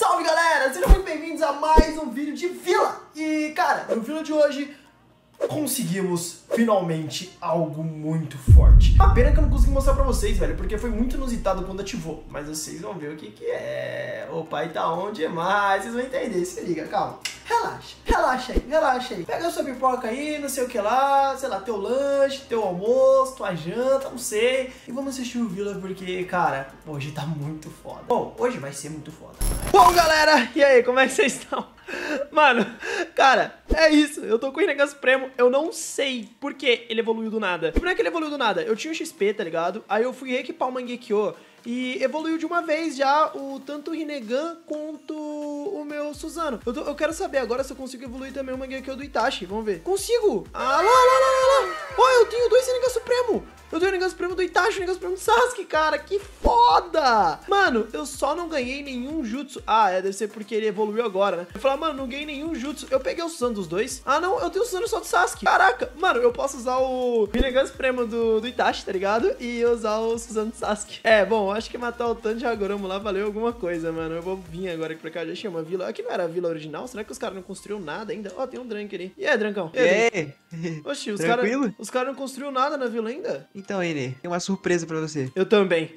Salve galera, sejam muito bem-vindos a mais um vídeo de Vila. E cara, no Vila de hoje conseguimos finalmente algo muito forte. A pena que eu não consegui mostrar pra vocês, velho, porque foi muito inusitado quando ativou. Mas vocês vão ver o que que é. O pai tá onde mais, vocês vão entender, se liga, calma. Relaxa, relaxa aí, relaxa aí. Pega a sua pipoca aí, não sei o que lá, sei lá, teu lanche, teu almoço, tua janta, não sei. E vamos assistir o Vila porque, cara, hoje tá muito foda. Bom, hoje vai ser muito foda. Bom, galera, e aí, como é que vocês estão? Mano, cara, é isso. Eu tô com o Renegado Supremo, eu não sei por que ele evoluiu do nada. Por que ele evoluiu do nada? Eu tinha o XP, tá ligado? Aí eu fui reequipar o Mangekyō e evoluiu de uma vez já o tanto o Rinnegan quanto o meu Susanoo. Eu quero saber agora se eu consigo evoluir também o Mangekyō do Itachi. Vamos ver. Consigo! Ah, lá, lá, lá, lá! Oh, eu tenho dois Rinnegan Supremo! Eu tenho o Nigão Supremo do Itachi, o Nigão Supremo do Sasuke, cara, que foda! Mano, eu só não ganhei nenhum jutsu. Ah, deve ser porque ele evoluiu agora, né? Eu falar, mano, não ganhei nenhum jutsu. Eu peguei o Susanoo dos dois. Ah, não, eu tenho o Susanoo só do Sasuke. Caraca, mano, eu posso usar o Nigão Supremo do Itachi, tá ligado? E usar o Susanoo do Sasuke. É, bom, acho que matar o tanto de Hagoromo lá valeu alguma coisa, mano. Eu vou vir agora aqui pra cá, já achei uma vila. Aqui não era a vila original? Será que os caras não construíram nada ainda? Ó, tem um Drunk ali. E aí, Drancão? É. Oxi, os caras não construíram nada na vila ainda? Então, Ine, tem uma surpresa pra você. Eu também.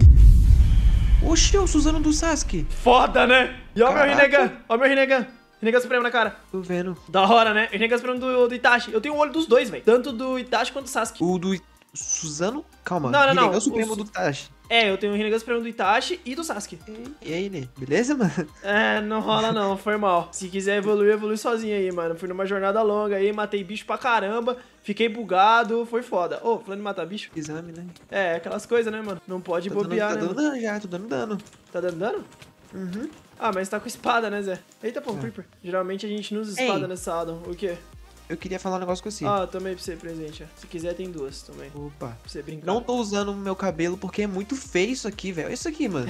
Oxi, é o Susanoo do Sasuke. Foda, né? E ó, caraca. Meu Rinnegan. Ó, meu Rinnegan. Rinnegan Supremo na cara. Tô vendo. Da hora, né? Rinnegan Supremo do Itachi. Eu tenho o olho dos dois, velho. Tanto do Itachi quanto do Sasuke. O do Susanoo? Calma. Não, não, não. Rinnegan Supremo do Itachi. É, eu tenho o Rinnegan Supremo do Itachi e do Sasuke. E aí, Ine? Beleza, mano? É, não rola não. Foi mal. Se quiser evoluir, evolui sozinho aí, mano. Fui numa jornada longa aí, matei bicho pra caramba. Fiquei bugado, foi foda. Ô, falando de matar bicho? Exame, né? É, aquelas coisas, né, mano? Não pode bobear, né? Tá dando dano já, tô dando dano. Tá dando dano? Uhum. Ah, mas tá com espada, né, Zé? Eita, pô, Creeper. Geralmente a gente não usa espada nessa addon. O quê? Eu queria falar um negócio com você. Ah, também pra você, presente. Se quiser, tem duas também. Opa. Pra você brincar. Não tô usando o meu cabelo porque é muito feio isso aqui, velho. Isso aqui, mano.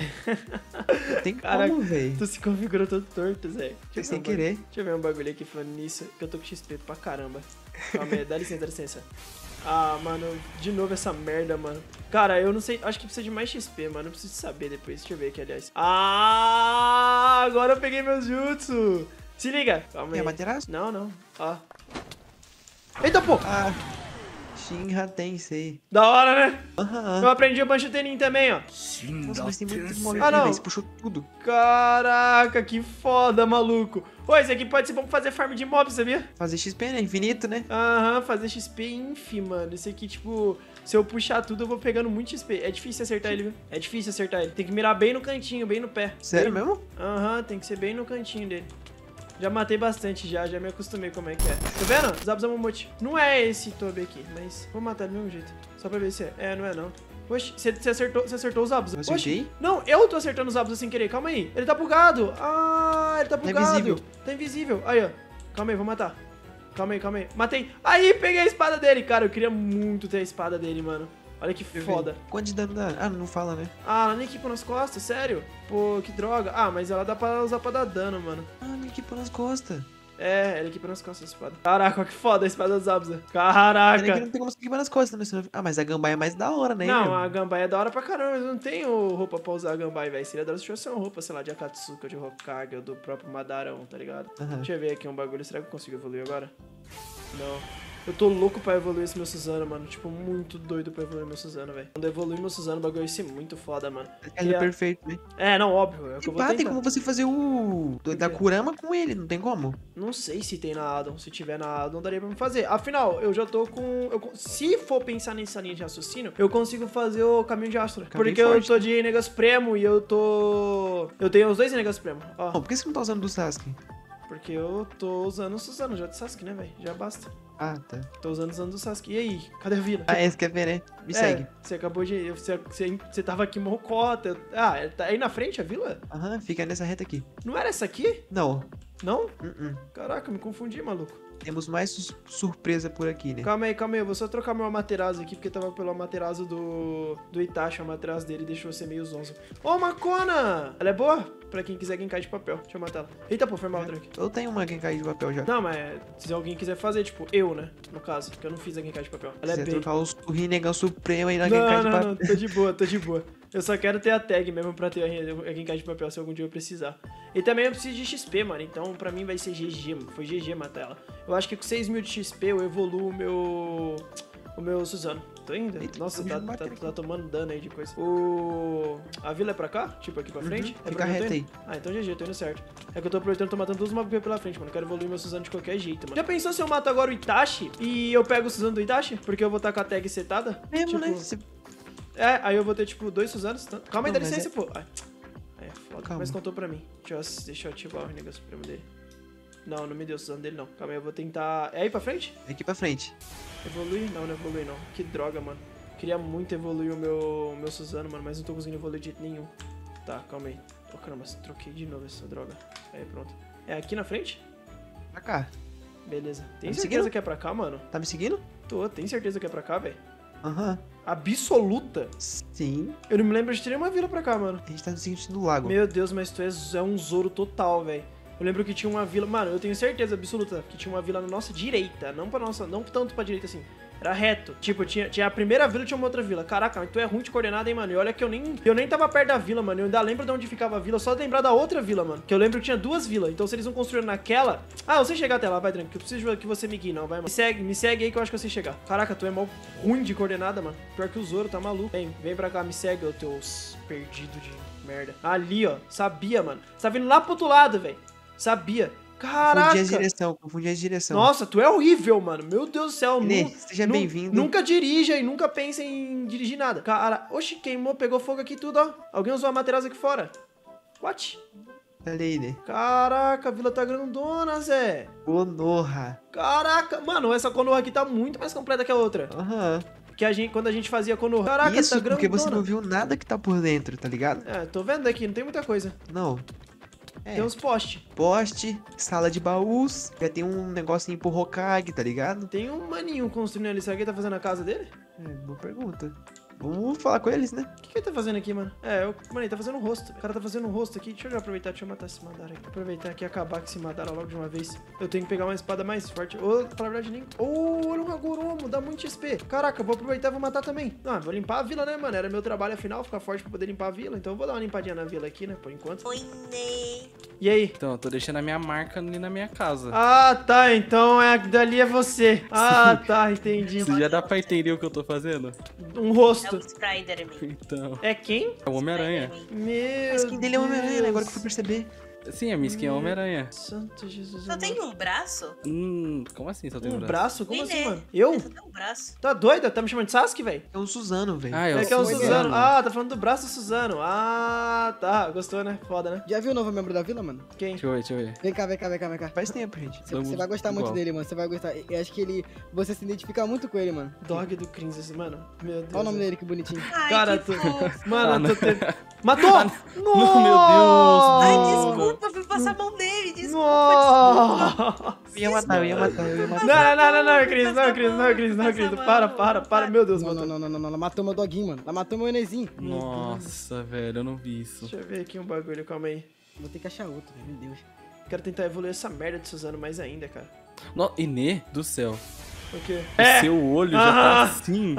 Tem como, velho. Tu se configurou todo torto, Zé. Foi sem querer. Deixa eu ver um bagulho aqui falando nisso, que eu tô com XP pra caramba. Calma aí, dá licença, dá licença. Ah, mano, de novo essa merda, mano. Cara, eu não sei, acho que precisa de mais XP, mano. Eu preciso saber depois, deixa eu ver aqui, aliás. Ah, agora eu peguei meus jutsu. Se liga. Calma aí. É Amaterasu? Não, não. Ó. Eita, pô! Ah, Shinra Tensei. Da hora, né? Eu aprendi o Bancho Tenin também, ó. Nossa, mas tem muito movimento, velho. Você puxou tudo. Caraca, que foda, maluco. Pô, esse aqui pode ser bom pra fazer farm de mob, sabia? Fazer XP, né? Infinito, né? Aham, fazer XP infi, mano. Esse aqui, tipo, se eu puxar tudo, eu vou pegando muito XP. É difícil acertar ele, viu? É difícil acertar ele. Tem que mirar bem no cantinho, bem no pé. Sério mesmo? Aham, tem que ser bem no cantinho dele. Já matei bastante, já me acostumei como é que é. Tá vendo? Zabuza Momote. Não é esse Tobi aqui, mas vou matar do mesmo jeito. Só pra ver se é. É, não é não. Oxi, você acertou os Zabuza. Oxi, não, eu tô acertando os Zabuza sem querer, calma aí. Ele tá bugado. Ah, ele tá bugado. Tá invisível. Tá invisível. Aí, ó. Calma aí, vou matar. Calma aí, calma aí. Matei. Aí, peguei a espada dele. Cara, eu queria muito ter a espada dele, mano. Olha que foda. Quanto de dano dá? Ah, não fala, né? Ah, ela nem equipa nas costas, sério? Pô, que droga. Ah, mas ela dá pra usar pra dar dano, mano. Ah, ela equipa nas costas. É, ela equipa nas costas a espada. Caraca, que foda a espada do Zabuza. Caraca. Ela não tem como se equipar nas costas, né? Ah, mas a Gambaia é mais da hora, né? Não, a Gambaia é da hora pra caramba. Eu não tenho roupa pra usar a Gambaia, velho. Seria da hora se tivesse uma roupa, sei lá, de Akatsuki, de Hokage, ou do próprio Madara, tá ligado? Uhum. Deixa eu ver aqui um bagulho. Será que eu consigo evoluir agora? Não. Eu tô louco pra evoluir esse meu Susanoo, mano. Tipo, muito doido pra evoluir meu Susanoo, velho. Quando eu evoluir meu Susanoo, o bagulho vai ser muito foda, mano. Ele é perfeito, né? É, não, óbvio. É o que eu vou tentar. Tem como você fazer o da Kurama com ele, não tem como? Não sei se tem na addon. Se tiver na addon, daria pra me fazer. Afinal, eu já tô com... Se for pensar nessa linha de raciocínio, eu consigo fazer o Caminho de Astra. Porque forte. Eu tô de Rinnegan Supremo e eu tô... Eu tenho os dois Rinnegan Supremo, ó. Bom, por que você não tá usando do Sasuke? Porque eu tô usando o Susanoo, já de Sasuke, né, velho? Já basta. Ah, tá. Tô usando o Susanoo do Sasuke. E aí? Cadê a vila? Ah, esse quer ver, né? Me segue. Você acabou de... Você tava aqui mocota. Ah, tá aí na frente a vila? Aham, fica nessa reta aqui. Não era essa aqui? Não. Não? Caraca, me confundi, maluco. Temos mais surpresa por aqui, né? Calma aí. Eu vou só trocar meu Amaterasu aqui, porque tava pelo Amaterasu do Itachi. O Amaterasu dele deixou você meio zonzo. Ô, Makona! Ela é boa? Pra quem quiser Genkai de papel. Deixa eu matar ela. Eita, pô, foi mal, Drake. Eu tenho uma Genkai de papel já. Não, mas se alguém quiser fazer, tipo, eu, né? No caso, porque eu não fiz a Genkai de papel. Ela é bem... Você trocar o Rinnegan Supremo aí na Genkai de papel. Não, tô de boa, tô de boa. Eu só quero ter a tag mesmo pra ter a Genkai de papel se algum dia eu precisar. E também eu preciso de XP, mano. Então pra mim vai ser GG. Foi GG matar ela. Eu acho que com 6 mil de XP eu evoluo o meu Susanoo. Tô indo? Eita, nossa, tá tomando dano aí de coisa. A vila é pra cá? Tipo, aqui pra frente? É pra reto aí. Ah, então GG, tô indo certo. É que eu tô aproveitando, tô matando todos os mobs pela frente, mano. Quero evoluir meu Susanoo de qualquer jeito, mano. Já pensou se eu mato agora o Itachi e eu pego o Susanoo do Itachi? Porque eu vou estar com a tag setada? É, tipo, né? É, aí eu vou ter, tipo, 2 Susanos. Calma aí, dá licença, pô. Aí é foda. Calma. Mas contou pra mim. Deixa eu ativar o Renegado Supremo dele. Não, não me deu o Susanoo dele, não. Calma aí, eu vou tentar... É aí pra frente? É aqui pra frente. Evoluir? Não, não evolui, não. Que droga, mano. Queria muito evoluir o meu Susanoo, mano, mas não tô conseguindo evoluir de jeito nenhum. Tá, calma aí. Oh, caramba, troquei de novo essa droga. Aí, pronto. É aqui na frente? Pra cá. Beleza. Tem certeza que é pra cá, mano? Tá me seguindo? Tô, tem certeza que é pra cá, velho? Aham. Absoluta? Sim. Eu não me lembro de ter uma vila pra cá, mano. A gente tá no seguinte do lago. Meu Deus, mas tu é um Zoro total, velho. Eu lembro que tinha uma vila... Mano, eu tenho certeza absoluta que tinha uma vila na nossa direita. Não tanto pra direita, assim. Era reto. Tipo, tinha a primeira vila e tinha uma outra vila. Caraca, mas tu é ruim de coordenada, hein, mano. E olha que eu nem tava perto da vila, mano. Eu ainda lembro de onde ficava a vila, só lembrar da outra vila, mano. Que eu lembro que tinha 2 vilas. Então, se eles não construíram naquela... Ah, eu sei chegar até lá, vai, tranquilo. Eu preciso que você me guie, não, vai, mano. Me segue aí que eu acho que eu sei chegar. Caraca, tu é mó ruim de coordenada, mano. Pior que o Zoro, tá maluco. Vem pra cá, me segue, ô teus perdido de merda. Ali, ó. Sabia, mano. Você tá vindo lá pro outro lado, velho. Sabia. Caraca. Confundi a direção. Nossa, tu é horrível, mano. Meu Deus do céu. Renê, seja bem-vindo. Nunca dirija e nunca pense em dirigir nada. Cara, oxi, queimou, pegou fogo aqui tudo, ó. Alguém usou a Amaterasu aqui fora. What? Olha aí, né? Caraca, a vila tá grandona, Zé. Konoha. Caraca. Mano, essa Konoha aqui tá muito mais completa que a outra. Aham. Que quando a gente fazia Konoha. Caraca, isso, tá grandona. Porque você não viu nada que tá por dentro, tá ligado? É, tô vendo aqui, não tem muita coisa. Não. É. Tem uns postes. Poste, sala de baús, já tem um negocinho pro Hokage, tá ligado? Tem um maninho construindo ali, será que ele tá fazendo a casa dele? É, boa pergunta. Vamos falar com eles, né? O que ele tá fazendo aqui, mano? Mano, ele tá fazendo um rosto. O cara tá fazendo um rosto aqui. Deixa eu aproveitar, deixa eu matar esse Madara aqui. Aproveitar aqui e acabar com esse Madara logo de uma vez. Eu tenho que pegar uma espada mais forte. Ou, pra verdade, nem... olha o Hagoromo, dá muito XP. Caraca, eu vou aproveitar e vou matar também. Ah, vou limpar a vila, né, mano? Era meu trabalho, afinal, ficar forte pra poder limpar a vila. Então eu vou dar uma limpadinha na vila aqui, né, por enquanto. Oi, Ney. E aí? Então, eu tô deixando a minha marca ali na minha casa. Ah, tá. Então dali é você. Ah, tá. Entendi. Você já dá pra entender o que eu tô fazendo? Um rosto. É o Spider-Man. Então. É quem? É o Homem-Aranha. Meu. A skin dele é o Homem-Aranha, né? Agora que eu fui perceber. Sim, a minha skin é o Homem-Aranha. Santo Jesus. Só tem um braço? Como assim só tem um braço? Como assim, mano? Eu? Só tem um braço. Tá doida? Tá me chamando de Sasuke, velho? É o Susanoo, velho. Ah, é que é o Susanoo. Ah, tá falando do braço do Susanoo. Ah, tá. Gostou, né? Foda, né? Já viu o novo membro da vila, mano? Quem? Deixa eu ver. Vem cá. Faz tempo, gente. Você vai gostar muito dele, mano. Você vai gostar. Eu acho que você se identifica muito com ele, mano. Dog do Crimson, mano. Meu Deus. Olha o nome dele, que bonitinho. Cara, tu... Mano, eu tô... Matou! Não, meu Deus. Ai, desculpa. Desculpa, fui passar a mão dele, desculpa. Eu ia matar. Não, Cris, para, meu Deus, mano. Não, ela matou meu doguinho, mano. Ela matou meu enezinho. Nossa, velho, eu não vi isso. Deixa eu ver aqui um bagulho, calma aí. Vou ter que achar outro, meu Deus. Quero tentar evoluir essa merda de Susanoo mais ainda, cara. Inê do céu. O quê? Seu olho já tá assim.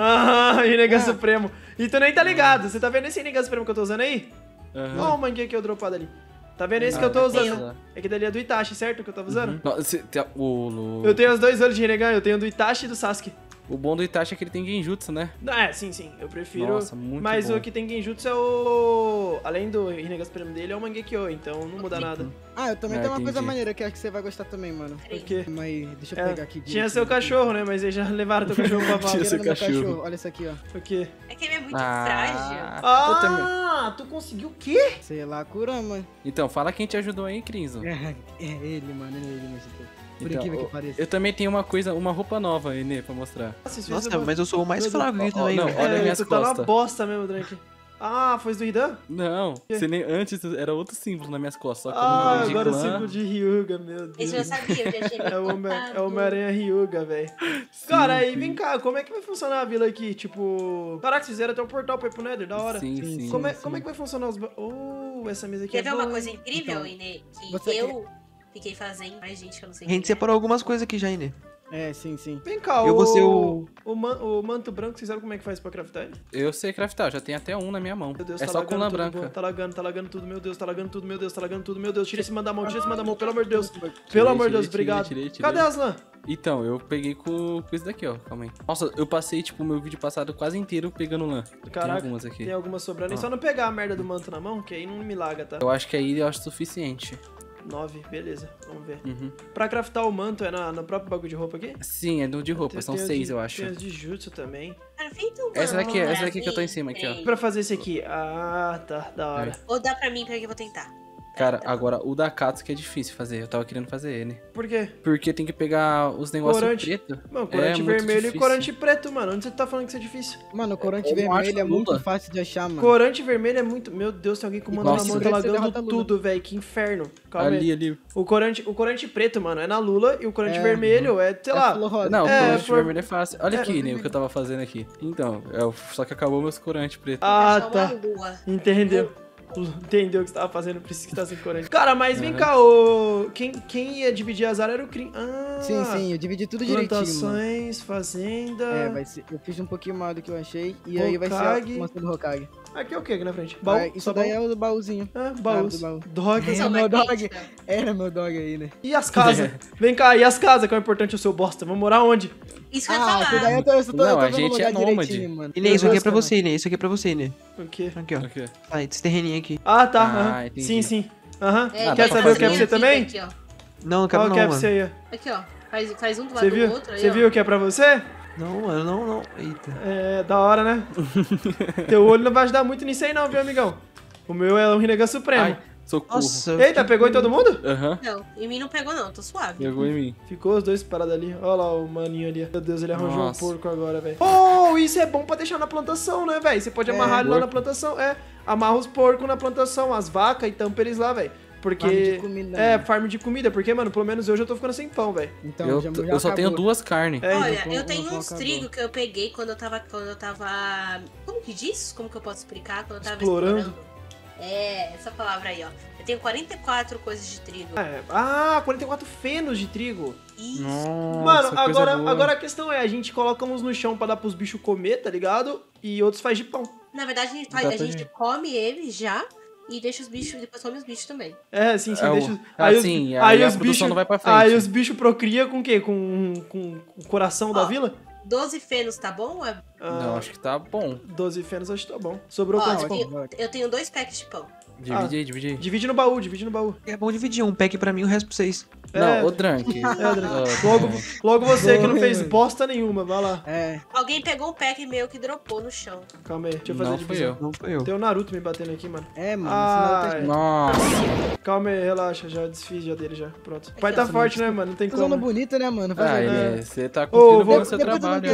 Renegado Supremo. E tu nem tá ligado, você tá vendo esse Renegado Supremo que eu tô usando aí? Olha o Mangekyō dropado ali. Tá vendo esse que eu tô usando? É que dali é do Itachi, certo? Que eu tava usando? Eu tenho os 2 olhos de Rinnegan, eu tenho do Itachi e do Sasuke. O bom do Itachi é que ele tem Genjutsu, né? É, sim. Eu prefiro... Nossa, muito mas bom. O que tem Genjutsu é o... Além do Rinnegan Supremo dele, é o Mangekyō, então não muda nada. Ah, eu também tenho uma coisa maneira que acho que você vai gostar também, mano. O quê? Mas deixa eu pegar aqui. Tinha seu cachorro, né? Mas eles já levaram teu cachorro pra valer. Olha isso aqui, ó. O quê? É que ele é muito frágil. Ah, tu conseguiu o quê? Sei lá, Kurama. Então, fala quem te ajudou aí, Crimson. É ele, meu Deus. Por então, incrível que pareça. Eu também tenho uma roupa nova, Inê, pra mostrar. Nossa, mas eu sou o mais frágil também. Não, olha minhas costas. Tá uma bosta mesmo, Drake. Ah, foi do Hidan? Não, antes era outro símbolo nas minhas costas. Só que agora é o símbolo de Ryuga, meu Deus. Esse eu sabia, eu já achei. É o Homem-Aranha Ryuga, velho. Cara, aí vem cá, como é que vai funcionar a vila aqui? Tipo... Caraca, fizeram até um portal pra ir pro Nether, da hora. Sim. Como é que vai funcionar os... Essa mesa aqui quer é ver uma coisa incrível, Inê? Que eu... Fiquei fazendo, mas gente, eu não sei. A gente separou algumas coisas aqui já, Inê. É, sim, sim. Vem cá, eu vou ser o manto branco, vocês sabem como é que faz pra craftar ele? Eu sei craftar, já tem até um na minha mão. Meu Deus, é tá só com lã branca. Tá lagando tudo, meu Deus, tá lagando tudo, meu Deus, tá lagando tudo, meu Deus. Tira esse mandamão, pelo amor de Deus. Pelo amor de Deus, obrigado. Cadê as lã? Então, eu peguei com isso daqui, ó. Calma aí. Nossa, eu passei, tipo, o meu vídeo passado quase inteiro pegando lã. Caraca, tem algumas aqui. Tem algumas sobrando. Ah. É só não pegar a merda do manto na mão, que aí não me laga, tá? Eu acho que aí eu acho suficiente. 9, beleza, vamos ver. Uhum. Pra craftar o manto é no próprio bagulho de roupa aqui? Sim, é no de roupa, são 6, eu acho. Tem os de jutsu também. Perfeito, mano. Essa daqui que eu tô em cima aqui, ó. Pra fazer esse aqui. Ah, tá, da hora. É. Ou dá pra mim, que eu vou tentar. Cara, agora o da Akatsuki é difícil fazer. Eu tava querendo fazer ele. Por quê? Porque tem que pegar os negócios preto. Mano, corante vermelho e corante preto, mano. Onde você tá falando que isso é difícil? Mano, corante vermelho é muito fácil de achar, mano. Corante vermelho é muito... Meu Deus, tem alguém com mano na mão tá lagando tudo, velho. Que inferno. Calma aí. Ali. O corante preto, mano, é na lula. E o corante vermelho é, sei lá... Não, o corante vermelho é fácil. Olha aqui, né, o que eu tava fazendo aqui. Então, só que acabou meus corantes pretos. Ah, tá. Entendeu. Entendeu o que você tava fazendo, por isso que tá sem corante. Cara, mas vem cá, quem ia dividir as áreas era o Crim. Ah, sim, sim, eu dividi tudo direitinho. Plantações, fazenda. É, vai ser. Eu fiz um pouquinho mais do que eu achei. E aí vai ser a maçã do Hokage. Aqui é o que aqui na frente? Baú? É, isso daí é o do baúzinho. Ah, baú. Dog. Esse é meu dog. Era meu dog aí, né? E as casas? Vem cá, e as casas? Que é o importante o seu bosta. Vamos morar onde? Isso que eu ia falar. Daí eu tô a gente é nômade. Mano. Inê, isso aqui é pra você, Inê. Isso aqui é pra você, Inê. O quê? Aqui, ó. Ah, esse terreninho aqui. Ah, tá. Ah, sim, sim. Aham. Quer saber o que é pra você também? Não, não quero não, mano. Aqui, ó. Faz um do lado do outro aí, ó. Você viu o que é pra você? Não. Eita. É, da hora, né? Teu olho não vai ajudar muito nisso aí não, viu, amigão? O meu é o Renegado Supremo. Ai, socorro. Nossa, eita, pegou em todo mundo? Aham. Não, em mim não pegou não, tô suave. Pegou em mim. Ficou os dois parados ali. Olha lá o maninho ali. Meu Deus, ele arranjou um porco agora, velho. Oh, isso é bom pra deixar na plantação, né, velho? Você pode amarrar ele lá na plantação. É, amarra os porcos na plantação, as vacas e tampa eles lá, velho. Porque... Farm de comida, farm de comida. Porque, mano, pelo menos hoje eu tô ficando sem pão, velho. Então, eu só tenho 2 carnes. É, olha, eu tenho uns trigo que eu peguei quando eu tava... Como que diz? Como que eu posso explicar? Quando eu tava explorando. É, essa palavra aí, ó. Eu tenho 44 coisas de trigo. Ah, 44 fenos de trigo. Isso. Nossa, mano, agora a questão é, a gente coloca uns no chão pra dar pros bichos comer, tá ligado? E outros faz de pão. Na verdade, a gente come eles já. E deixa os bichos, depois come os bichos também. É, sim, sim, deixa os... Aí os bichos não vai pra frente. Aí os bichos procriam com o quê? Com o coração da vila? 12 fenos tá bom? Não, acho que tá bom. 12 fenos acho que tá bom. Sobrou quanto pão? Eu tenho 2 packs de pão. Divide aí, divide aí. Divide no baú, divide no baú. É bom dividir um pack pra mim e o resto pra vocês. Não, o Drunk. Logo você que não fez bosta nenhuma, vai lá. É. Alguém pegou um pack meu que dropou no chão. Calma aí, deixa eu fazer a divisão. Não fui eu. Tem o Naruto me batendo aqui, mano. É, mano. Nossa. Calma aí, relaxa, já desfiz já dele já. Pronto. Pai tá forte, né, mano? Não tem como. Tá usando bonito, né, mano? Você tá cumprindo bem o seu trabalho.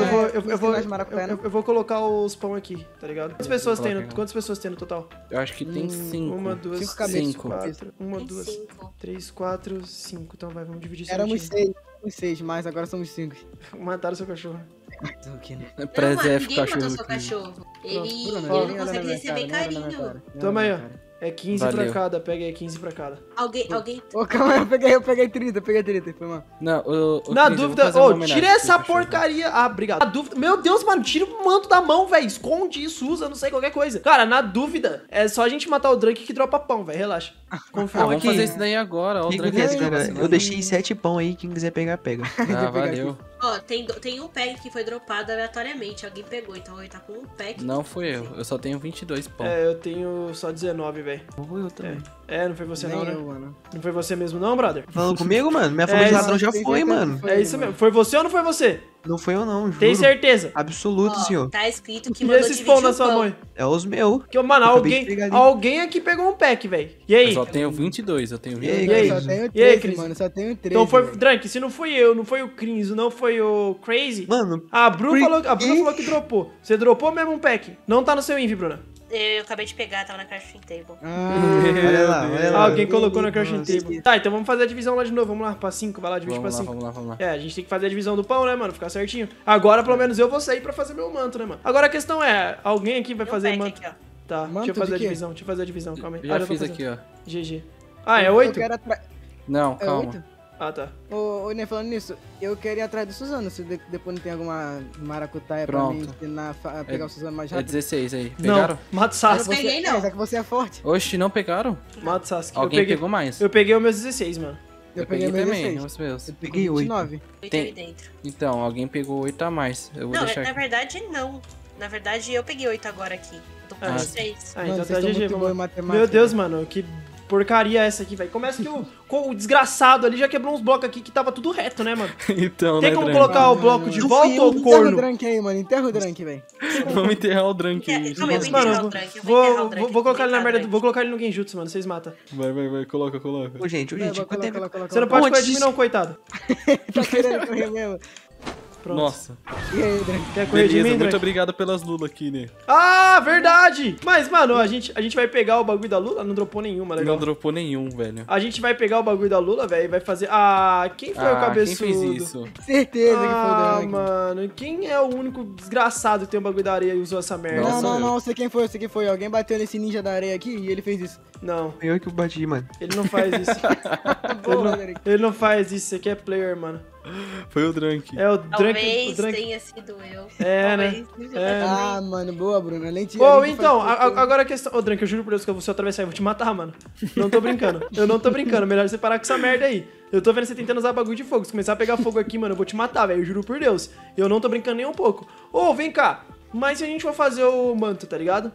Eu vou colocar os pão aqui, tá ligado? Quantas pessoas tem no total? Eu acho que tem 5. 1, 2, 3, 4, 5. Então vai, vamos dividir isso. Éramos 6, mas agora somos 5. Mataram seu cachorro. Não, ninguém matou seu cachorno. Ele consegue receber carinho. Toma aí, ó. É 15 pra cada, pega aí 15 pra cada. Alguém... Ô, calma aí, eu peguei 30, foi mal. Não, na dúvida, tira essa porcaria. Ah, obrigado. Na dúvida, meu Deus, mano, tira o manto da mão, velho. Esconde isso, usa, não sei, qualquer coisa. Cara, na dúvida, é só a gente matar o Drunk que dropa pão, velho, relaxa. Confia. Vamos fazer isso daí agora, ó. Eu deixei 7 pão aí, quem quiser pegar, pega. Ah, valeu. Ó, tem um pack que foi dropado aleatoriamente, alguém pegou, então ele tá com um pack. Não fui eu só tenho 22 pão. É, eu tenho só 19, velho. Eu também. É, não foi você não, né? Não foi você mesmo não, brother? Falando comigo, mano? Minha fama de ladrão já foi, mano. É isso mesmo. Foi você ou não foi você? Não foi eu não, juro. Tem certeza? Absoluto, senhor. Tá escrito que mandou dividir o pão. E esses pão da sua mãe? É os meus. Mano, alguém aqui pegou um pack, velho. E aí? Eu só tenho 22, eu tenho 22. E aí, Cris? Só tenho 3. Então foi, Drunk, se não fui eu, não foi o Crimson, não foi o Crazy... Mano... A Bruna falou que dropou. Você dropou mesmo um pack. Não tá no seu envy, Bruna. Eu acabei de pegar, tava na crafting table. Olha lá. Alguém colocou na crafting table. Tá, então vamos fazer a divisão lá de novo. Vamos lá, pra 5, vai lá, divide pra 5. Vamos lá. É, a gente tem que fazer a divisão do pão, né, mano? Ficar certinho. Agora, pelo menos, eu vou sair pra fazer meu manto, né, mano? Agora a questão é, alguém aqui vai fazer manto? Aqui, tá, deixa eu fazer a divisão, calma aí. Já fiz aqui, ó. GG. Ah, é 8? Não, calma. Ah, tá. Ô, Nen, falando nisso, eu quero ir atrás do Susanoo, se depois não tem alguma maracutaia pra mim ensinar a pegar o Susanoo mais rápido. É 16 aí. Pegaram? Não, mata o Sasuke. Eu não peguei, não. É, já que você é forte. Oxi, não pegaram? Mata o Sasuke. Alguém pegou mais. Eu peguei os meus 16, mano. Eu peguei também, meus 16. Eu peguei 8. 8 aí dentro. Então, alguém pegou 8 a mais. Eu vou deixar aqui. Na verdade, não. Na verdade, eu peguei 8 agora aqui. Eu tô com 16. Ah, então tá GG, mano. Meu Deus, mano, que... porcaria essa aqui, velho. Começa que o desgraçado ali já quebrou uns blocos aqui que tava tudo reto, né, mano? Então, tem como colocar o bloco de volta ou o corno? Enterra o Drunk aí, mano. Enterra o Drunk, velho. Vamos enterrar o Drunk aí. Calma, eu vou enterrar o Drunk. Vou colocar ele na merda. Vou colocar ele no Genjutsu, mano. Vocês matam. Vai. Coloca. Ô, gente. Você não pode correr de mim, não, coitado. Tá querendo correr mesmo. Pronto. Nossa. E aí, Drunk? Quer correr de mim, Drunk? Muito obrigado pelas Lula aqui, né? Ah, verdade! Mas, mano, a gente vai pegar o bagulho da Lula? Não dropou nenhuma, legal. Não dropou nenhum, velho. A gente vai pegar o bagulho da Lula, velho, e vai fazer... Ah, quem foi o cabeçudo? Quem fez isso? Certeza que foi o Drunk. Ah, mano, quem é o único desgraçado que tem o bagulho da areia e usou essa merda? Nossa, não, eu sei quem foi, Alguém bateu nesse ninja da areia aqui e ele fez isso. Não. Eu que bati, mano. Ele não faz isso. ele não faz isso, você aqui é player, mano. Foi o Drunk. É o Drunk. Talvez tenha sido eu. É, né? Ah, mano, boa, Bruno. Além de... Bom, então, agora a questão... Ô, Drunk, eu juro por Deus que eu vou se atravessar e vou te matar, mano. Não tô brincando. Eu não tô brincando. Melhor você parar com essa merda aí. Eu tô vendo você tentando usar bagulho de fogo. Se começar a pegar fogo aqui, mano, eu vou te matar, velho. Eu juro por Deus. Eu não tô brincando nem um pouco. Ô, vem cá. Mas se a gente for fazer o manto, tá ligado?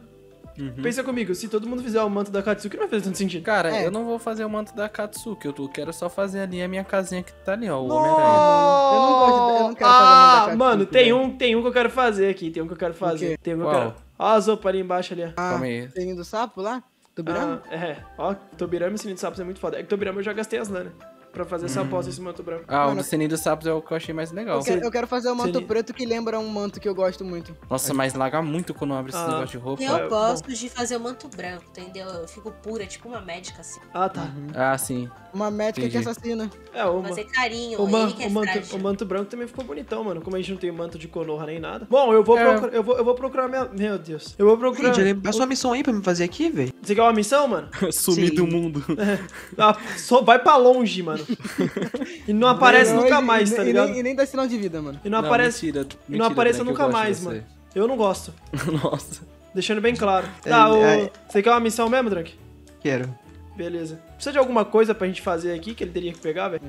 Uhum. Pensa comigo, se todo mundo fizer o manto da Akatsuki, não vai fazer tanto sentido. Cara, eu não vou fazer o manto da Akatsuki, eu quero só fazer ali a minha casinha que tá ali, ó, o Homem-Aranha. Eu não quero fazer o manto da Akatsuki. Mano, tem um que eu quero fazer aqui, Ó as roupas ali embaixo ali, ó. Calma aí. Sininho do sapo lá? Tobirama? Ó, Tobirama e sininho do sapo é muito foda. É que Tobirama eu já gastei as lâminas pra fazer essa aposta esse manto branco. Ah, o sininho do sapo é o que eu achei mais legal. Eu quero fazer um manto preto que lembra um manto que eu gosto muito. Nossa, mas laga muito quando abre esse negócio de roupa. Eu gosto de fazer o manto branco, entendeu? Eu fico pura, tipo uma médica assim. Ah, tá. Uhum. Ah, sim. Uma médica que assassina. É, fazer carinho, ele que é frágil. O manto branco também ficou bonitão, mano. Como a gente não tem manto de Konoha nem nada. Bom, eu vou procurar minha... Meu Deus. Eu vou procurar... Gente, dá sua missão aí pra me fazer aqui, velho. Você quer uma missão, mano? Sumir do mundo. Só vai pra longe, mano. E não aparece nunca mais, tá ligado? E nem dá sinal de vida, mano. E não, aparece, mentira, e não apareça nunca mais, mano. Eu não gosto. Nossa. Deixando bem claro. Tá, você quer uma missão mesmo, Drunk? Quero. Beleza. Precisa de alguma coisa pra gente fazer aqui que ele teria que pegar, velho?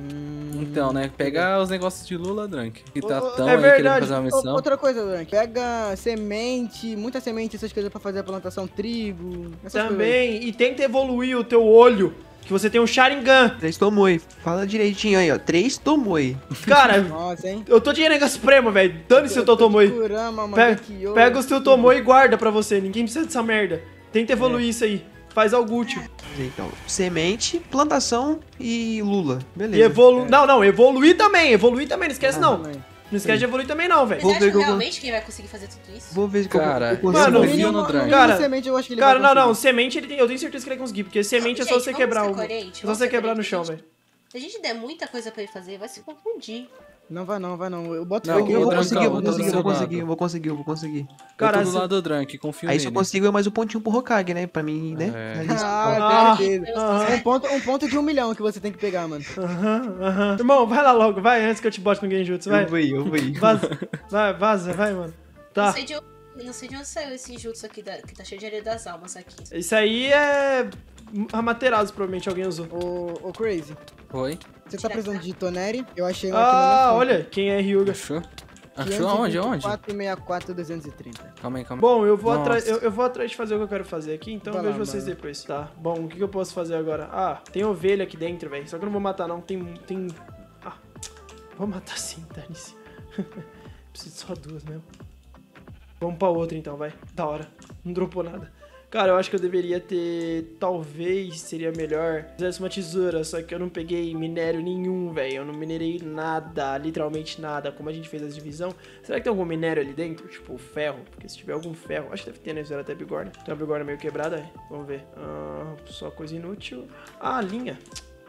Então, né? Pega os negócios de Lula, Drunk. Que tá tão aí querendo fazer uma missão. Outra coisa, Drunk. Pega semente, muita semente, essas coisas pra fazer a plantação, trigo. Também. E tenta evoluir o teu olho. Que você tem um Sharingan. 3 Tomoe. Fala direitinho aí, ó. 3 Tomoe. Cara, nossa, hein? Eu tô de Renegado Supremo, velho. Dane-se o teu Tomoe. Pega o seu Tomoe e guarda pra você. Ninguém precisa dessa merda. Tenta evoluir isso aí. Faz algo útil. Então, semente, plantação e Lula. Beleza. E evoluir também. Não esquece, não. Não esquece de evoluir também, não, velho. Você acha realmente que ele vai conseguir fazer tudo isso? Vou ver, cara. Mano, cara, não. Semente, eu tenho certeza que ele vai conseguir. Porque semente é só você quebrar o... É só você quebrar no chão, velho. Se a gente der muita coisa pra ele fazer, vai se confundir. Não vai não. Eu boto aqui. Eu vou conseguir. Cara, do lado do Drunk, confio nele. Aí só consigo mais um pontinho pro Hokage, né? Pra mim, né? É. Um ponto de 1 milhão que você tem que pegar, mano. Irmão, vai lá logo, vai, antes que eu te bote com o Genjutsu, vai. Eu vou ir. Vaza, vai, mano. Tá. Não sei de onde saiu esse jutsu aqui, que tá cheio de areia das almas aqui. Isso aí é... Amaterasu, provavelmente alguém usou. Ô, Crazy. Oi? Você tá precisando de Toneri? Eu achei um aqui no olha, quem é Ryuga? Achou aonde? 464-230. Calma aí. Bom, eu vou atrás de fazer o que eu quero fazer aqui, então eu vejo vocês depois. Tá, bom, o que eu posso fazer agora? Ah, tem ovelha aqui dentro, velho. Só que eu não vou matar, não. Tem... Ah, vou matar sim, dane-se. Preciso só duas mesmo. Vamos pra outra então, vai. Da hora. Não dropou nada. Cara, eu acho que eu deveria ter... Talvez seria melhor se fizesse uma tesoura, só que eu não peguei minério nenhum, velho. Eu não minerei nada, literalmente nada. Como a gente fez a divisão... Será que tem algum minério ali dentro? Tipo, ferro? Porque se tiver algum ferro... Acho que deve ter, né? Era até bigorna. Tem uma bigorna meio quebrada, véio. Vamos ver. Só coisa inútil. Ah, linha.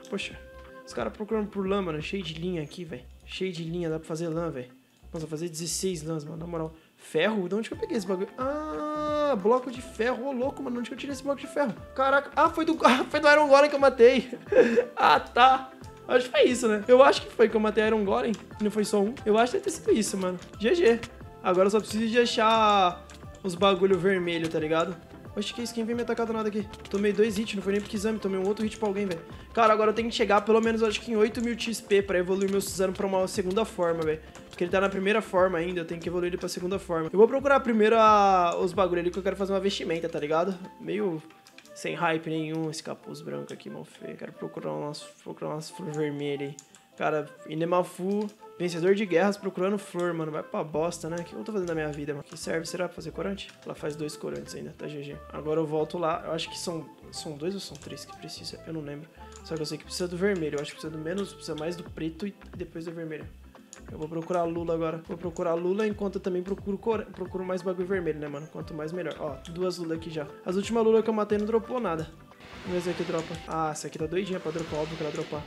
Poxa. Os caras procurando por lã, mano. Cheio de linha aqui, velho. Cheio de linha. Dá pra fazer lã, velho. Nossa, vou fazer 16 lãs, mano. Na moral... Ferro? De onde que eu peguei esse bagulho? Ah, bloco de ferro. Ô, louco, mano. De onde que eu tirei esse bloco de ferro? Caraca. Ah, foi do Iron Golem que eu matei. Ah, tá. Acho que foi isso, né? Eu acho que foi que eu matei Iron Golem. Não foi só um. Eu acho que deve ter sido isso, mano. GG. Agora eu só preciso de achar os bagulho vermelho, tá ligado? Acho que é isso. Quem vem me atacar do nada aqui? Tomei 2 hits, não foi nem porque exame. Tomei um outro hit pra alguém, velho. Cara, agora eu tenho que chegar pelo menos, acho que em 8.000 XP pra evoluir meu Susanoo pra uma segunda forma, velho. Porque ele tá na primeira forma ainda, eu tenho que evoluir ele pra segunda forma. Eu vou procurar primeiro os bagulho ali que eu quero fazer uma vestimenta, tá ligado? Meio... sem hype nenhum, esse capuz branco aqui, mal feio. Quero procurar umas flores vermelhas aí. Cara, Inemafoo, vencedor de guerras procurando flor, mano. Vai pra bosta, né? O que eu tô fazendo na minha vida, mano? Que serve, será? Pra fazer corante? Ela faz 2 corantes ainda, tá GG. Agora eu volto lá. Eu acho que são 2 ou são 3 que precisa, eu não lembro. Só que eu sei que precisa do vermelho. Eu acho que precisa do menos, precisa mais do preto e depois do vermelho. Eu vou procurar Lula agora. Vou procurar Lula enquanto eu também procuro mais bagulho vermelho, né, mano? Quanto mais, melhor. Ó, 2 Lula aqui já. As últimas Lula que eu matei não dropou nada. Vamos ver se aqui dropa. Ah, essa aqui tá doidinha pra dropar. Óbvio que ela dropar.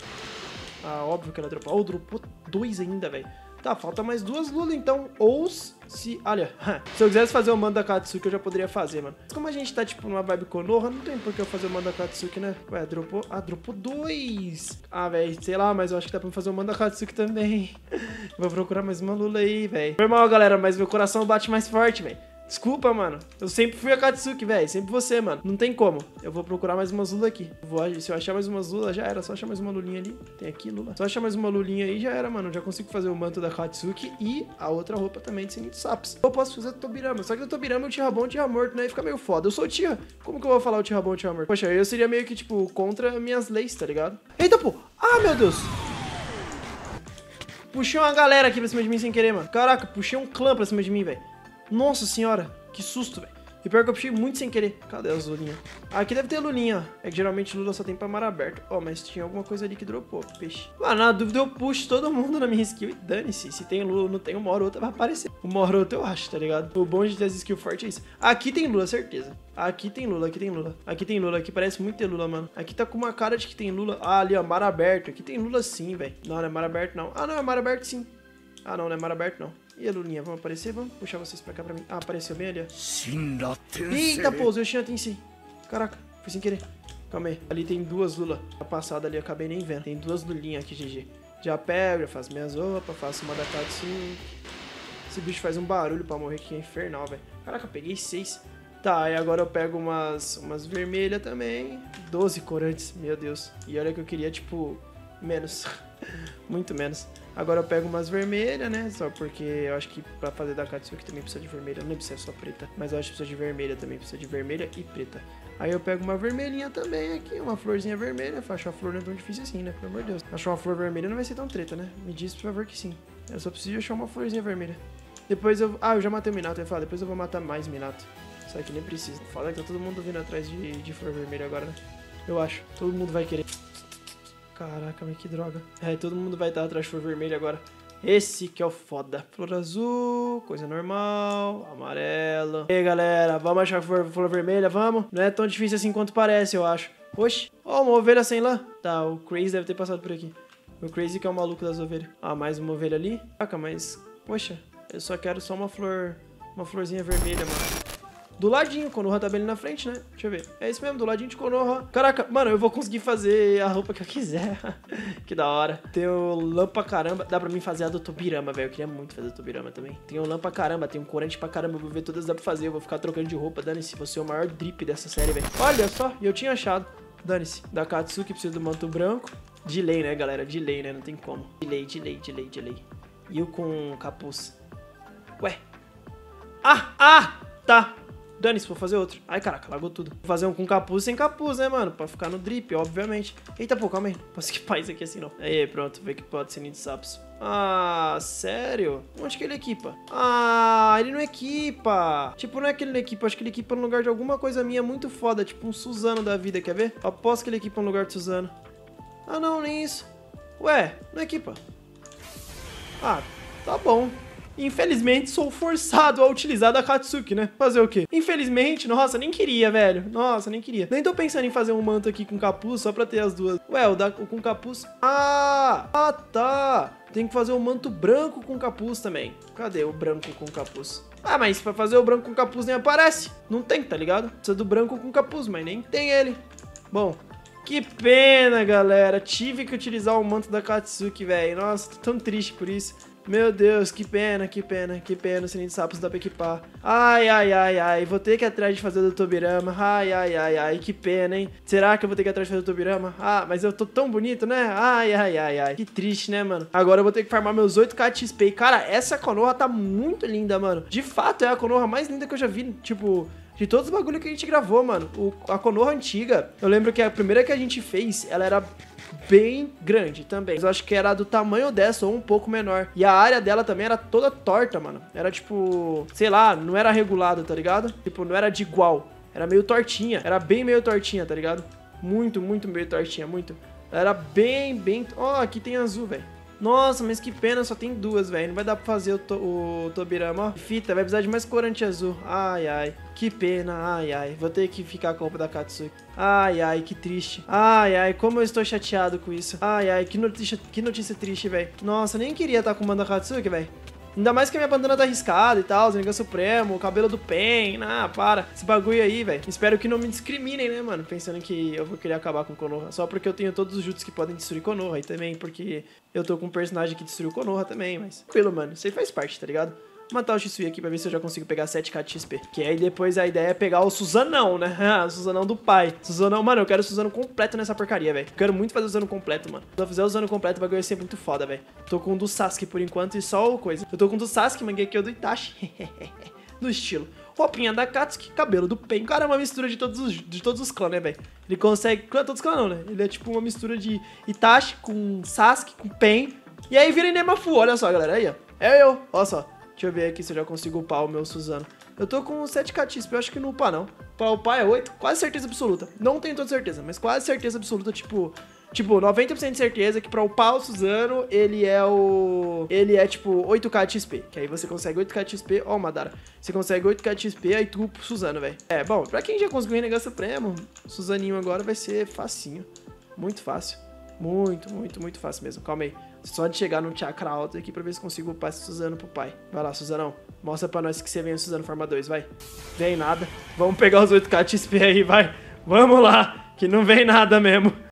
Ah, óbvio que ela dropar. Oh, dropou 2 ainda, velho. Tá, falta mais 2 Lula, então. Ou se... olha, se eu quisesse fazer o Mandakatsuki, eu já poderia fazer, mano. Mas como a gente tá, tipo, numa vibe Konoha, não tem por que eu fazer o Mandakatsuki, né? Ué, dropou... ah, dropou 2! Ah, velho, sei lá, mas eu acho que dá pra fazer o Mandakatsuki também. Vou procurar mais uma Lula aí, velho. Foi mal, galera, mas meu coração bate mais forte, velho. Desculpa, mano. Eu sempre fui Akatsuki, velho. Sempre você, mano. Não tem como. Eu vou procurar mais umas Lula aqui. Se eu achar mais umas Lula, já era. Só achar mais uma lulinha ali. Tem aqui, Lula. Só achar mais uma lulinha aí, já era, mano. Já consigo fazer o manto da Akatsuki e a outra roupa também de Senhor de Sapos. Eu posso fazer o Tobirama. Só que o Tobirama é o Tira Bom e o Tira Morto, né? E fica meio foda. Eu sou o Tira. Como que eu vou falar o Tira Bom e o Tira Morto? Poxa, eu seria meio que, tipo, contra minhas leis, tá ligado? Eita, pô! Ah, meu Deus! Puxei uma galera aqui pra cima de mim sem querer, mano. Caraca, puxei um clã pra cima de mim, velho. Nossa senhora, que susto, velho. E pior que eu puxei muito sem querer. Cadê as lulinhas? Ah, aqui deve ter lulinha, ó. É que geralmente lula só tem pra mar aberto. Ó, mas tinha alguma coisa ali que dropou, peixe. Ah, na dúvida eu puxo todo mundo na minha skill e dane-se. Se tem lula ou não tem, uma hora ou outra vai aparecer. Uma hora ou outra eu acho, tá ligado? O bom de ter as skill forte é isso. Aqui tem lula, certeza. Aqui tem lula, aqui tem lula. Aqui tem lula, aqui parece muito ter lula, mano. Aqui tá com uma cara de que tem lula. Ah, ali, ó, mar aberto. Aqui tem lula sim, velho. Não, não é mar aberto não. Ah, não, é mar aberto sim. Ah, não, não é mar aberto não. E a lulinha, vamos aparecer? Vamos puxar vocês pra cá pra mim. Ah, apareceu bem ali, ó. Shinra Tensei. Eita, pô, usei o Shinra Tensei. Caraca, fui sem querer. Calma aí. Ali tem 2 lula. A passada ali eu acabei nem vendo. Tem 2 lulinhas aqui, GG. Já pego, já faço minhas roupas, faço uma da Katsuki. Esse bicho faz um barulho pra morrer que é infernal, velho. Caraca, eu peguei 6. Tá, e agora eu pego umas vermelhas também. 12 corantes, meu Deus. E olha que eu queria, tipo, menos. Muito menos. Agora eu pego umas vermelhas, né? Só porque eu acho que pra fazer da Akatsuki também precisa de vermelha. Não precisa só preta, mas eu acho que precisa de vermelha também. Precisa de vermelha e preta. Aí eu pego uma vermelhinha também aqui, uma florzinha vermelha. Achar a flor não é tão difícil assim, né? Pelo amor de Deus. Achar uma flor vermelha não vai ser tão treta, né? Me diz, por favor, que sim. Eu só preciso achar uma florzinha vermelha. Depois eu... ah, eu já matei o Minato. Eu ia falar, depois eu vou matar mais Minato. Só que nem precisa. Fala que tá todo mundo vindo atrás de flor vermelha agora, né? Eu acho. Todo mundo vai querer... caraca, mas que droga. É, todo mundo vai estar atrás de flor vermelha agora. Esse que é o foda. Flor azul, coisa normal, amarela. E aí, galera, vamos achar flor vermelha, vamos? Não é tão difícil assim quanto parece, eu acho. Oxi, ó, uma ovelha sem lã. Tá, o Crazy deve ter passado por aqui. O Crazy que é o maluco das ovelhas. Ah, mais uma ovelha ali. Caraca, mas, poxa, eu só quero só uma flor, uma florzinha vermelha, mano. Do ladinho, Konoha tá bem ali na frente, né? Deixa eu ver. É isso mesmo, do ladinho de Konoha. Caraca, mano, eu vou conseguir fazer a roupa que eu quiser. Que da hora. Tem o lã pra caramba. Dá pra mim fazer a do Tobirama, velho. Eu queria muito fazer a do Tobirama também. Tem o lã pra caramba, tem um corante pra caramba. Eu vou ver todas, dá pra fazer. Eu vou ficar trocando de roupa. Dane-se, você é o maior drip dessa série, velho. Olha só, eu tinha achado. Dane-se. Da Akatsuki precisa do manto branco. De lei, né, galera? De lei, né? Não tem como. De lei, de lei, de lei, de lei. E eu com capuz. Ué. Ah, ah, tá. Dane-se, vou fazer outro. Ai, caraca, largou tudo. Vou fazer um com capuz sem capuz, né, mano? Pra ficar no drip, obviamente. Eita, pô, calma aí. Não posso equipar isso aqui assim, não. Aí, pronto. Vê que pode ser ninho de sapos. Ah, sério? Onde que ele equipa? Ah, ele não equipa. Tipo, não é que ele não equipa. Acho que ele equipa no lugar de alguma coisa minha muito foda. Tipo um Susanoo da vida, quer ver? Aposto que ele equipa no lugar de Susanoo. Ah, não, nem isso. Ué, não equipa. Ah, tá bom. Infelizmente, sou forçado a utilizar da Akatsuki, né? Fazer o quê? Infelizmente, nossa, nem queria, velho. Nossa, nem queria. Nem tô pensando em fazer um manto aqui com capuz, só pra ter as duas. Ué, o com capuz... ah! Ah, tá! Tem que fazer um manto branco com capuz também. Cadê o branco com capuz? Ah, mas pra fazer o branco com capuz nem aparece. Não tem, tá ligado? Precisa do branco com capuz, mas nem tem ele. Bom, Que pena, galera. Tive que utilizar o manto da Akatsuki, velho. Nossa, tô tão triste por isso. Meu Deus, que pena, que pena, que pena. O sininho de sapos dá pra equipar. Ai, ai, ai, ai. Vou ter que ir atrás de fazer o do Tobirama. Ai, ai, ai, ai. Que pena, hein? Será que eu vou ter que ir atrás de fazer o Tobirama? Ah, mas eu tô tão bonito, né? Ai, ai, ai, ai. Que triste, né, mano? Agora eu vou ter que farmar meus 8k de XP. E, cara, essa Konoha tá muito linda, mano. De fato, é a Konoha mais linda que eu já vi, tipo... De todos os bagulhos que a gente gravou, mano. A Konoha antiga, eu lembro que a primeira que a gente fez, ela era bem grande também. Mas eu acho que era do tamanho dessa ou um pouco menor. E a área dela também era toda torta, mano. Era tipo, sei lá, não era regulada, tá ligado? Tipo, não era de igual. Era meio tortinha. Era bem meio tortinha, tá ligado? Muito, muito meio tortinha, muito. Ela era bem, bem... Ó, aqui tem azul, velho. Nossa, mas que pena, só tem duas, velho. Não vai dar pra fazer o Tobirama, ó. Fita, vai precisar de mais corante azul. Ai, ai. Que pena, ai, ai. Vou ter que ficar com a roupa da Akatsuki. Ai, ai, que triste. Ai, ai, como eu estou chateado com isso. Ai, ai, que notícia triste, velho. Nossa, eu nem queria estar com o mando da Akatsuki, velho. Ainda mais que a minha bandana tá arriscada e tal, o Nigão Supremo, o cabelo do Pen, ah, para. Esse bagulho aí, velho. Espero que não me discriminem, né, mano? Pensando que eu vou querer acabar com Konoha. Só porque eu tenho todos os jutsus que podem destruir Konoha. E também porque eu tô com um personagem que destruiu Konoha também, mas... Tranquilo, mano. Isso aí faz parte, tá ligado? Vou matar o Shisui aqui pra ver se eu já consigo pegar 7k de XP. Que aí depois a ideia é pegar o Susanoo, né? Ah, o Susanoo do pai. Susanoo, mano, eu quero o Susanoo completo nessa porcaria, velho. Quero muito fazer o Susanoo completo, mano. Se eu fizer o Susanoo completo, o bagulho vai ser muito foda, velho. Tô com um do Sasuke por enquanto e só o coisa. Eu tô com um do Sasuke, Mangekyō do Itachi. No estilo. Roupinha da Akatsuki, cabelo do Pen. O cara é uma mistura de todos os clãs, né, velho? Ele consegue... Não é todos os clãs, não, né? Ele é tipo uma mistura de Itachi com Sasuke, com Pen. E aí vira Inemafoo. Olha só, galera. Aí, ó. É eu. Olha só. Deixa eu ver aqui se eu já consigo upar o meu Susanoo. Eu tô com 7k XP, eu acho que não upar não. Pra upar é 8, quase certeza absoluta. Não tenho toda certeza, mas quase certeza absoluta, tipo 90% de certeza que pra upar o Susanoo, ele é tipo 8k XP. Que aí você consegue 8k XP, ó, Madara. Você consegue 8k XP, aí tu upa o Susanoo, velho. É, bom, pra quem já conseguiu o Renegado Supremo, o Susaninho agora vai ser facinho. Muito fácil. Muito, muito, muito fácil mesmo. Calma aí. Só de chegar no chakra alto aqui pra ver se consigo upar esse Susanoo pro pai. Vai lá, Susanoo. Mostra pra nós que você vem o Susanoo Forma 2, vai. Vem nada. Vamos pegar os 8k XP aí, vai. Vamos lá, que não vem nada mesmo.